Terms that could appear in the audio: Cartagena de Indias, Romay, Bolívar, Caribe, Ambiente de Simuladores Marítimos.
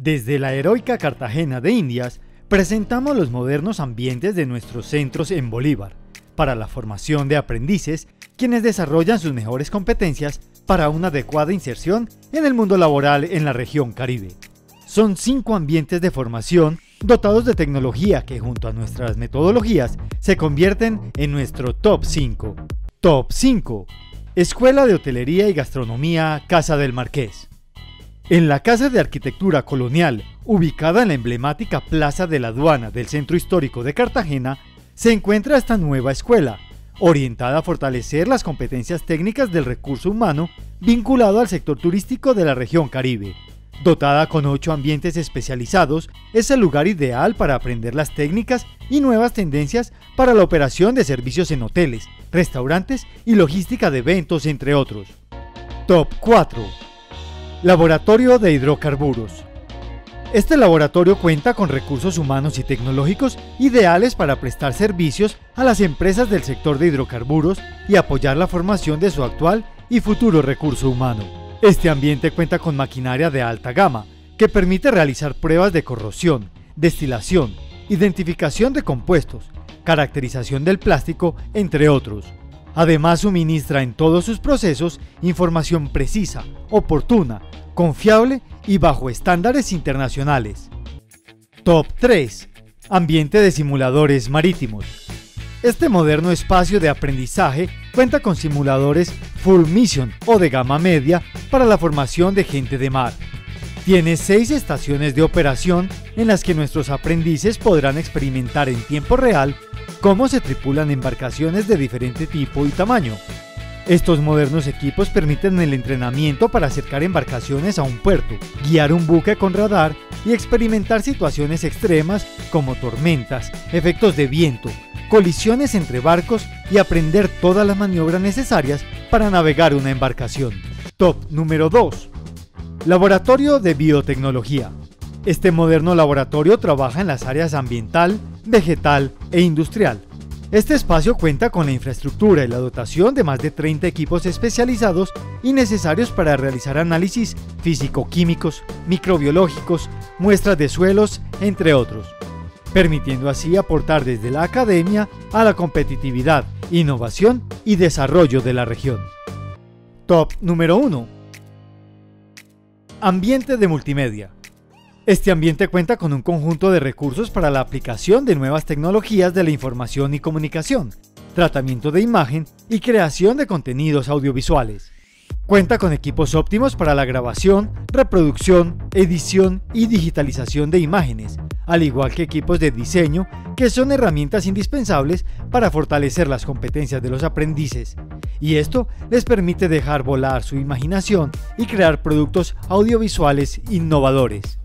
Desde la heroica Cartagena de Indias, presentamos los modernos ambientes de nuestros centros en Bolívar, para la formación de aprendices, quienes desarrollan sus mejores competencias para una adecuada inserción en el mundo laboral en la región Caribe. Son 5 ambientes de formación dotados de tecnología que junto a nuestras metodologías se convierten en nuestro Top 5. Top 5. Escuela de Hotelería y Gastronomía Casa del Marqués. En la Casa de Arquitectura Colonial, ubicada en la emblemática Plaza de la Aduana del Centro Histórico de Cartagena, se encuentra esta nueva escuela, orientada a fortalecer las competencias técnicas del recurso humano vinculado al sector turístico de la región Caribe. Dotada con 8 ambientes especializados, es el lugar ideal para aprender las técnicas y nuevas tendencias para la operación de servicios en hoteles, restaurantes y logística de eventos, entre otros. Top 4. Laboratorio de Hidrocarburos. Este laboratorio cuenta con recursos humanos y tecnológicos ideales para prestar servicios a las empresas del sector de hidrocarburos y apoyar la formación de su actual y futuro recurso humano. Este ambiente cuenta con maquinaria de alta gama que permite realizar pruebas de corrosión, destilación, identificación de compuestos, caracterización del plástico, entre otros. Además, suministra en todos sus procesos información precisa, oportuna, confiable y bajo estándares internacionales. Top 3. Ambiente de Simuladores Marítimos. Este moderno espacio de aprendizaje cuenta con simuladores Full Mission o de gama media para la formación de gente de mar. Tiene 6 estaciones de operación en las que nuestros aprendices podrán experimentar en tiempo real cómo se tripulan embarcaciones de diferente tipo y tamaño. Estos modernos equipos permiten el entrenamiento para acercar embarcaciones a un puerto, guiar un buque con radar y experimentar situaciones extremas como tormentas, efectos de viento, colisiones entre barcos y aprender todas las maniobras necesarias para navegar una embarcación. Top número 2. Laboratorio de Biotecnología. Este moderno laboratorio trabaja en las áreas ambiental, vegetal e industrial. Este espacio cuenta con la infraestructura y la dotación de más de 30 equipos especializados y necesarios para realizar análisis físico-químicos, microbiológicos, muestras de suelos, entre otros, permitiendo así aportar desde la academia a la competitividad, innovación y desarrollo de la región. Top número 1. Ambiente de Multimedia. Este ambiente cuenta con un conjunto de recursos para la aplicación de nuevas tecnologías de la información y comunicación, tratamiento de imagen y creación de contenidos audiovisuales. Cuenta con equipos óptimos para la grabación, reproducción, edición y digitalización de imágenes, al igual que equipos de diseño, que son herramientas indispensables para fortalecer las competencias de los aprendices, y esto les permite dejar volar su imaginación y crear productos audiovisuales innovadores.